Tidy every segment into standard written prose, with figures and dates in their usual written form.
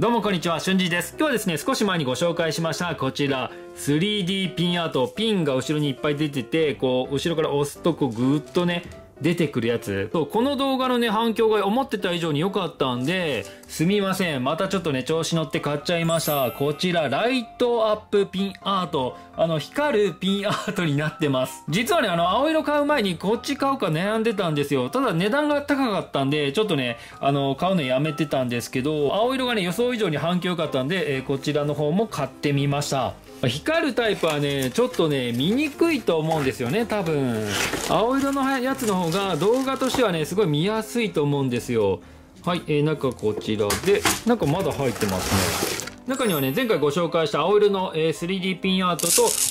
どうもこんにちは、俊二です。今日はですね、少し前にご紹介しましたこちら 3D ピンアート、ピンが後ろにいっぱい出てて、こう後ろから押すとこうグーッとね出てくるやつ。そう、この動画のね反響が思ってた以上に良かったんで、すみません、またちょっとね調子乗って買っちゃいました。こちらライトアップピンアート、光るピンアートになってます。実はね青色買う前にこっち買うか悩んでたんですよ。ただ値段が高かったんでちょっとね買うのやめてたんですけど、青色がね予想以上に反響良かったんで、こちらの方も買ってみました。光るタイプはねちょっとね見にくいと思うんですよね。多分青色のやつの方が動画としてはねすごい見やすいと思うんですよ。はい、中こちらで、中まだ入ってますね。中にはね前回ご紹介した青色の 3D ピンアー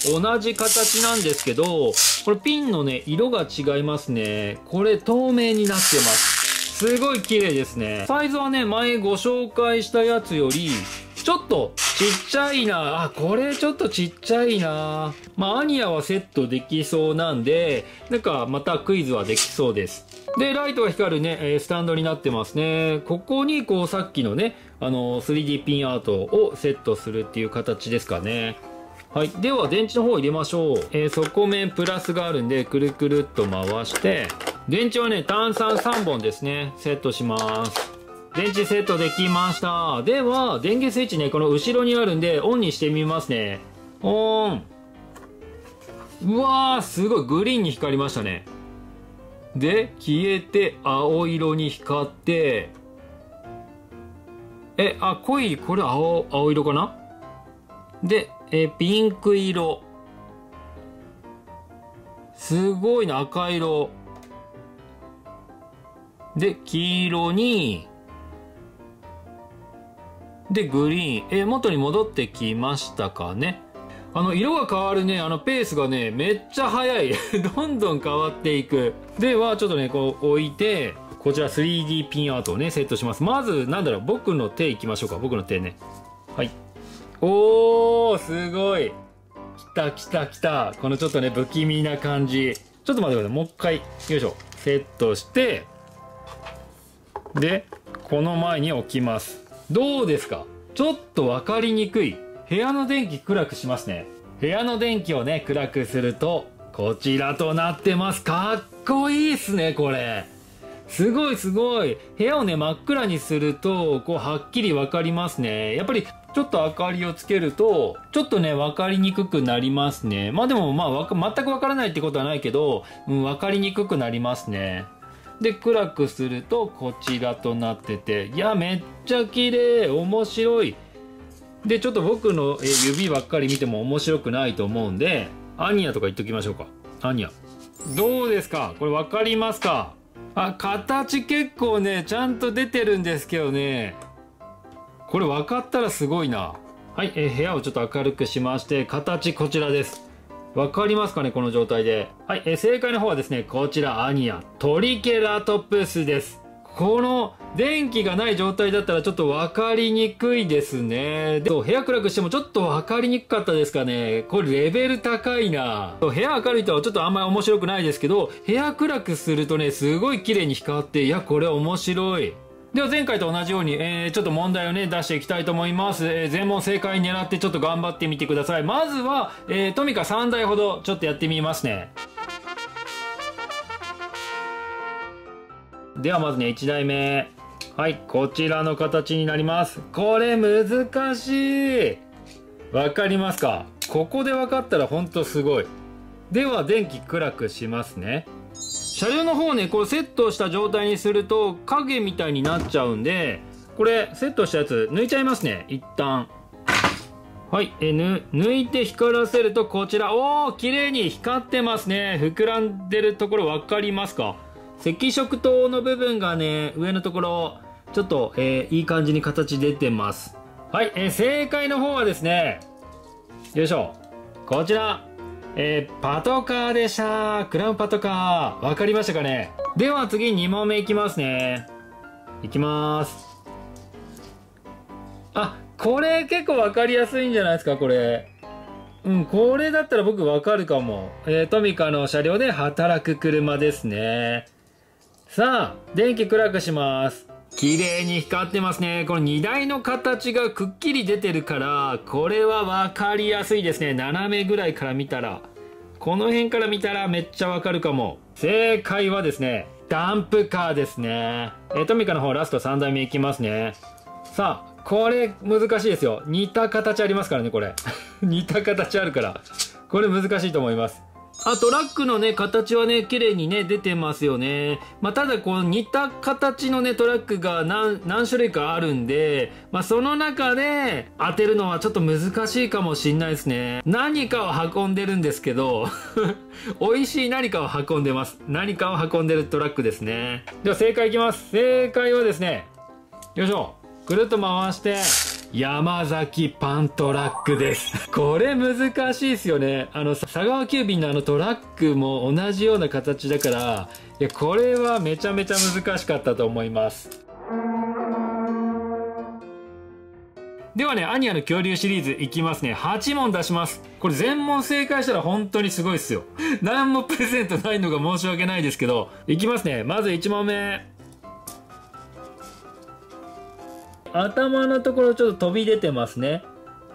トと同じ形なんですけど、これピンのね色が違いますね。これ透明になってます。すごい綺麗ですね。サイズはね前ご紹介したやつよりちょっとちっちゃいな。あ、これちょっとちっちゃいな。まあ、アニアはセットできそうなんで、なんかまたクイズはできそうです。で、ライトが光るね、スタンドになってますね。ここにこうさっきのね、3D ピンアートをセットするっていう形ですかね。はい。では、電池の方入れましょう。底面プラスがあるんで、くるくるっと回して、電池はね、単33本ですね、セットします。電池セットできました。では電源スイッチねこの後ろにあるんでオンにしてみますね。オン。うわー、すごいグリーンに光りましたね。で消えて青色に光って、あ、濃い、これ青色かな。でピンク色、すごいな、赤色で黄色に、でグリーン、元に戻ってきましたかね。色が変わるねペースがねめっちゃ速いどんどん変わっていく。ではちょっとねこう置いて、こちら 3D ピンアートをねセットします。まずなんだろう、僕の手いきましょうか。僕の手ね、はい。おー、すごい、きたきたきた。このちょっとね不気味な感じ。ちょっと待ってください、もう一回よいしょセットして、でこの前に置きます。どうですか？ちょっと分かりにくい。部屋の電気暗くしますね。部屋の電気をね暗くするとこちらとなってます。かっこいいっすね。これすごいすごい。部屋をね真っ暗にするとこうはっきり分かりますね。やっぱりちょっと明かりをつけるとちょっとね分かりにくくなりますね。まあでもまあ全く分からないってことはないけど、分かりにくくなりますね。で暗くするとこちらとなってて、いやめっちゃ綺麗、面白い。でちょっと僕の指ばっかり見ても面白くないと思うんで、アニアとか言っときましょうか。アニアどうですか？これ分かりますか？あ、形結構ねちゃんと出てるんですけどね、これ分かったらすごいな。はい、部屋をちょっと明るくしまして、形こちらです。わかりますかね、この状態で。はい、正解の方はですね、こちらアニア、トリケラトプスです。この電気がない状態だったらちょっとわかりにくいですね。で、部屋暗くしてもちょっとわかりにくかったですかね。これレベル高いな。部屋明るいとはちょっとあんまり面白くないですけど、部屋暗くするとね、すごい綺麗に光って、いや、これ面白い。では前回と同じように、ちょっと問題をね出していきたいと思います。全問正解狙ってちょっと頑張ってみてください。まずは、トミカ3台ほどちょっとやってみますね。ではまずね1台目。はい、こちらの形になります。これ難しい。わかりますか？ここでわかったらほんとすごい。では電気暗くしますね。車両の方ねこうセットした状態にすると影みたいになっちゃうんで、これセットしたやつ抜いちゃいますね、一旦。はい、抜いて光らせるとこちら、おー、綺麗に光ってますね。膨らんでるところ分かりますか？赤色灯の部分がね上のところちょっと、いい感じに形出てます。はい、正解の方はですね、よいしょ、こちらパトカーでした。クラウンパトカー、わかりましたかね。では次2問目いきますね。いきます。あ、これ結構わかりやすいんじゃないですか、これ。うん、これだったら僕わかるかも。トミカの車両で働く車ですね。さあ電気暗くします。綺麗に光ってますね。この荷台の形がくっきり出てるから、これは分かりやすいですね。斜めぐらいから見たら。この辺から見たらめっちゃわかるかも。正解はですね、ダンプカーですね。トミカの方ラスト3台目いきますね。さあ、これ難しいですよ。似た形ありますからね、これ。似た形あるから。これ難しいと思います。あと、ラックのね、形はね、綺麗にね、出てますよね。まあ、ただ、この似た形のね、トラックが何種類かあるんで、まあ、その中で当てるのはちょっと難しいかもしんないですね。何かを運んでるんですけど、美味しい何かを運んでます。何かを運んでるトラックですね。では、正解いきます。正解はですね、よいしょ、ぐるっと回して、山崎パントラックです。これ難しいですよね。佐川急便のトラックも同じような形だから、いや、これはめちゃめちゃ難しかったと思います。ではね、アニアの恐竜シリーズいきますね。8問出します。これ全問正解したら本当にすごいっすよ。何もプレゼントないのが申し訳ないですけど、いきますね。まず1問目。頭のところちょっと飛び出てますね。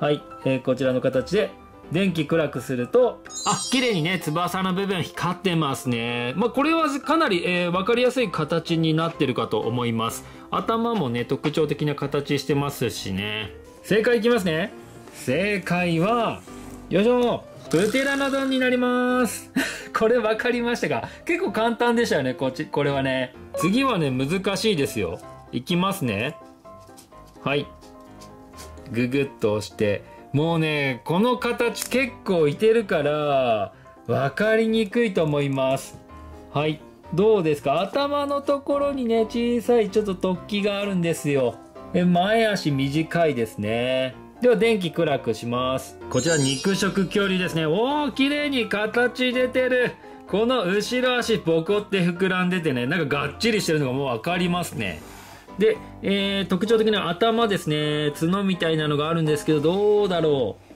はい、こちらの形で電気暗くすると、あ、綺麗にね、翼の部分光ってますね。まあ、これはかなり、分かりやすい形になってるかと思います。頭もね、特徴的な形してますしね。正解いきますね。正解はよいしょ、プテラノドンになります。これ分かりましたか？結構簡単でしたよね。これはね、次はね、難しいですよ。いきますね。はい。ググッと押して。もうね、この形結構いてるから、分かりにくいと思います。はい。どうですか？頭のところにね、小さいちょっと突起があるんですよ。前足短いですね。では、電気暗くします。こちら、肉食恐竜ですね。おー、綺麗に形出てる。この後ろ足、ボコって膨らんでてね、なんかがっちりしてるのがもう分かりますね。で、特徴的な頭ですね。角みたいなのがあるんですけど、どうだろう。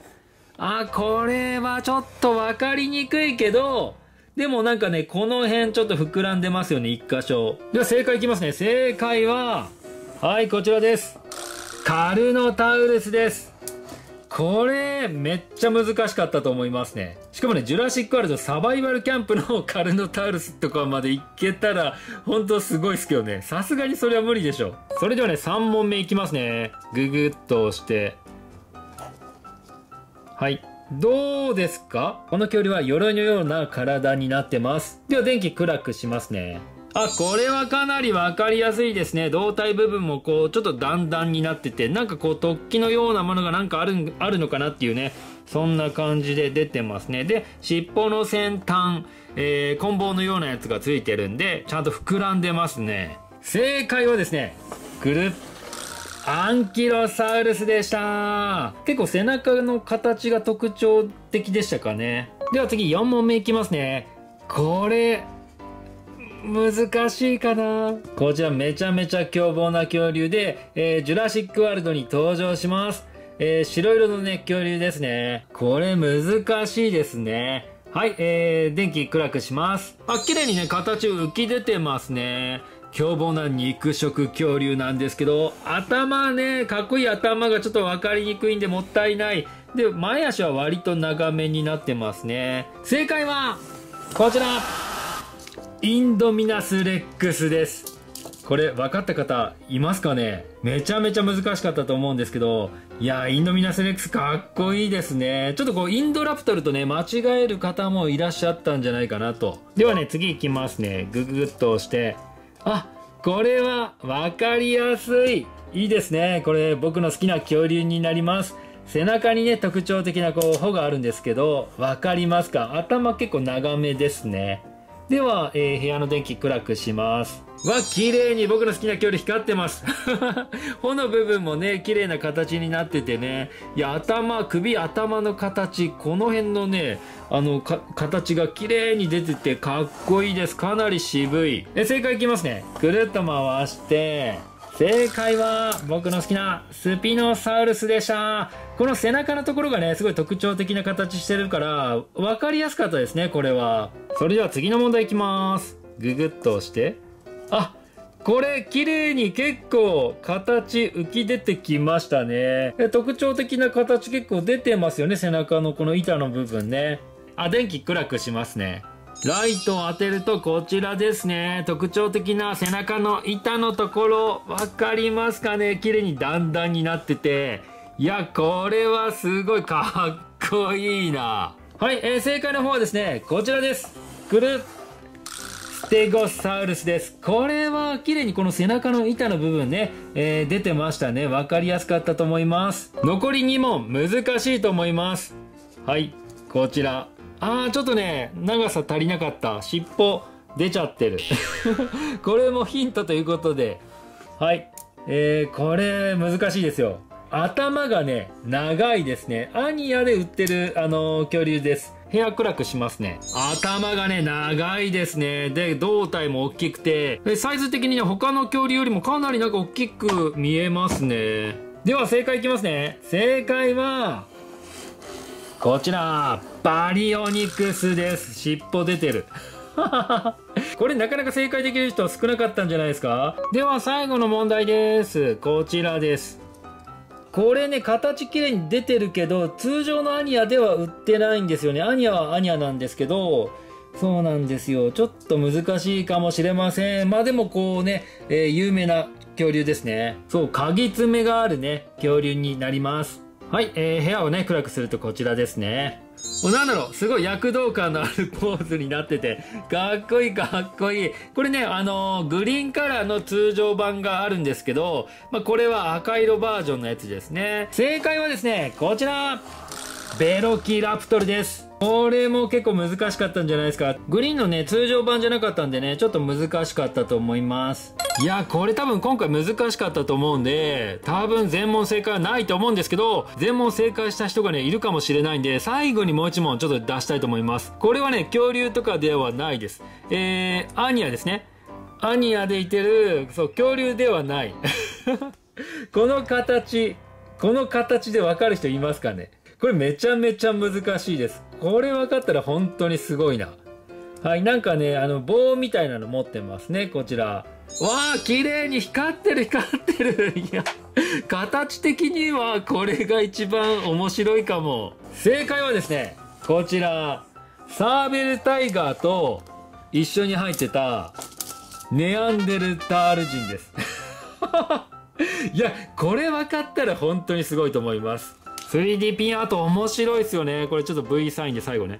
あ、これはちょっとわかりにくいけど、でもなんかね、この辺ちょっと膨らんでますよね、一箇所。では正解いきますね。正解は、はい、こちらです。カルノタウルスです。これ、めっちゃ難しかったと思いますね。しかもね、ジュラシックワールドサバイバルキャンプのカルノタウルスとかまで行けたら、ほんとすごいっすけどね。さすがにそれは無理でしょ。それではね、3問目いきますね。ググッと押して。はい。どうですか？この恐竜は鎧のような体になってます。では、電気暗くしますね。あ、これはかなり分かりやすいですね。胴体部分もこう、ちょっと段々になってて、なんかこう、突起のようなものがなんかあるのかなっていうね、そんな感じで出てますね。で、尻尾の先端、棍棒のようなやつがついてるんで、ちゃんと膨らんでますね。正解はですね、くるっ、アンキロサウルスでした。結構背中の形が特徴的でしたかね。では次、4問目いきますね。これ、難しいかな。こちらめちゃめちゃ凶暴な恐竜で、ジュラシックワールドに登場します。白色のね、恐竜ですね。これ難しいですね。はい、電気暗くします。あ、綺麗にね、形浮き出てますね。凶暴な肉食恐竜なんですけど、頭ね、かっこいい頭がちょっと分かりにくいんでもったいない。で、前足は割と長めになってますね。正解は、こちらインドミナスレックスです。これ分かった方いますかね？めちゃめちゃ難しかったと思うんですけど、いや、インドミナスレックスかっこいいですね。ちょっとこう、インドラプトルとね、間違える方もいらっしゃったんじゃないかなと。ではね、次いきますね。グググッと押して。あ、これは分かりやすい。いいですね。これ僕の好きな恐竜になります。背中にね、特徴的なこう、穂があるんですけど、分かりますか？頭結構長めですね。では、部屋の電気暗くします。わ、綺麗に僕の好きな恐竜光ってます。穂の部分もね、綺麗な形になっててね。いや、頭の形、この辺のね、形が綺麗に出ててかっこいいです。かなり渋い。正解いきますね。くるっと回して、正解は僕の好きなスピノサウルスでした。この背中のところがね、すごい特徴的な形してるから、わかりやすかったですね、これは。それでは次の問題いきます。ググッと押して。あ、これ綺麗に結構形浮き出てきましたね。特徴的な形結構出てますよね、背中のこの板の部分ね。あ、電気暗くしますね。ライトを当てるとこちらですね。特徴的な背中の板のところ、わかりますかね。綺麗に段々になってて。いや、これはすごいかっこいいな。はい、正解の方はですね、こちらです。くるっ。ステゴサウルスです。これは綺麗にこの背中の板の部分ね、出てましたね。わかりやすかったと思います。残り2問、難しいと思います。はい、こちら。ちょっとね、長さ足りなかった。尻尾出ちゃってる。これもヒントということで。はい、これ難しいですよ。頭がね、長いですね。アニヤで売ってる、恐竜です。部屋暗くしますね。頭がね、長いですね。で、胴体も大きくて、サイズ的にね、他の恐竜よりもかなりなんか大きく見えますね。では、正解いきますね。正解は、こちら、バリオニクスです。尻尾出てる。これなかなか正解できる人は少なかったんじゃないですか？では、最後の問題です。こちらです。これね、形綺麗に出てるけど、通常のアニヤでは売ってないんですよね。アニヤはアニヤなんですけど、そうなんですよ。ちょっと難しいかもしれません。まあでもこうね、有名な恐竜ですね。そう、かぎ爪があるね、恐竜になります。はい、部屋をね、暗くするとこちらですね。なんだろう、すごい躍動感のあるポーズになってて、かっこいいかっこいい。これね、グリーンカラーの通常版があるんですけど、まあ、これは赤色バージョンのやつですね。正解はですね、こちら、ベロキラプトルです。これも結構難しかったんじゃないですか。グリーンのね、通常版じゃなかったんでね、ちょっと難しかったと思います。いや、これ多分今回難しかったと思うんで、多分全問正解はないと思うんですけど、全問正解した人がね、いるかもしれないんで、最後にもう一問ちょっと出したいと思います。これはね、恐竜とかではないです。アニヤですね。アニヤでいてる、そう、恐竜ではない。この形でわかる人いますかね。これめちゃめちゃ難しいです。これ分かったら本当にすごいな。はい、なんかね、棒みたいなの持ってますね、こちら。わー、綺麗に光ってる、光ってる。いや、形的にはこれが一番面白いかも。正解はですね、こちら、サーベルタイガーと一緒に入ってた、ネアンデルタール人です。いや、これ分かったら本当にすごいと思います。3D ピンアート面白いですよね。これちょっと V サインで最後ね。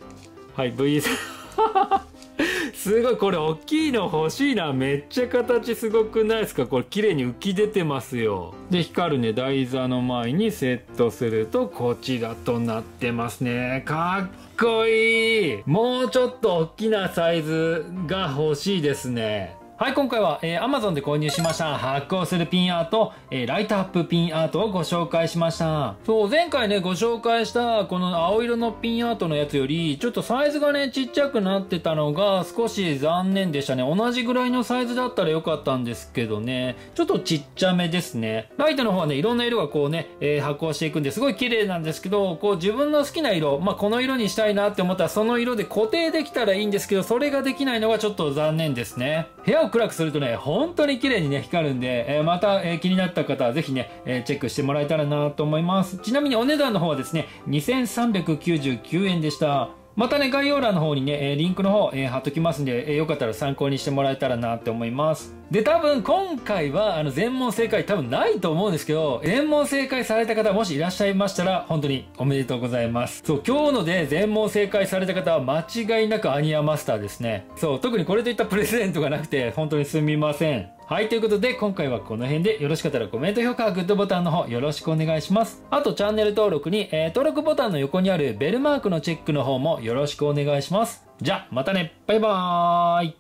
はい、V サイン。すごい、これ大きいの欲しいな。めっちゃ形すごくないですか？これ綺麗に浮き出てますよ。で、光るね、台座の前にセットすると、こちらとなってますね。かっこいい。もうちょっと大きなサイズが欲しいですね。はい、今回は、Amazon で購入しました発光するピンアート、ライトアップピンアートをご紹介しました。そう、前回ね、ご紹介したこの青色のピンアートのやつより、ちょっとサイズがね、ちっちゃくなってたのが少し残念でしたね。同じぐらいのサイズだったらよかったんですけどね、ちょっとちっちゃめですね。ライトの方はね、いろんな色がこうね、発光していくんですごい綺麗なんですけど、こう自分の好きな色、まあ、この色にしたいなって思ったらその色で固定できたらいいんですけど、それができないのがちょっと残念ですね。部屋を暗くするとね、本当に綺麗にね、光るんで、また、気になった方はぜひね、チェックしてもらえたらなと思います。ちなみにお値段の方はですね、2399円でした。またね、概要欄の方にね、リンクの方、貼っときますんで、よかったら参考にしてもらえたらなって思います。で、多分今回は、全問正解多分ないと思うんですけど、全問正解された方もしいらっしゃいましたら、本当におめでとうございます。そう、今日ので全問正解された方は間違いなくアニヤマスターですね。そう、特にこれといったプレゼントがなくて、本当にすみません。はい、ということで今回はこの辺で、よろしかったらコメント、評価、グッドボタンの方よろしくお願いします。あとチャンネル登録に、登録ボタンの横にあるベルマークのチェックの方もよろしくお願いします。じゃあまたね、バイバーイ。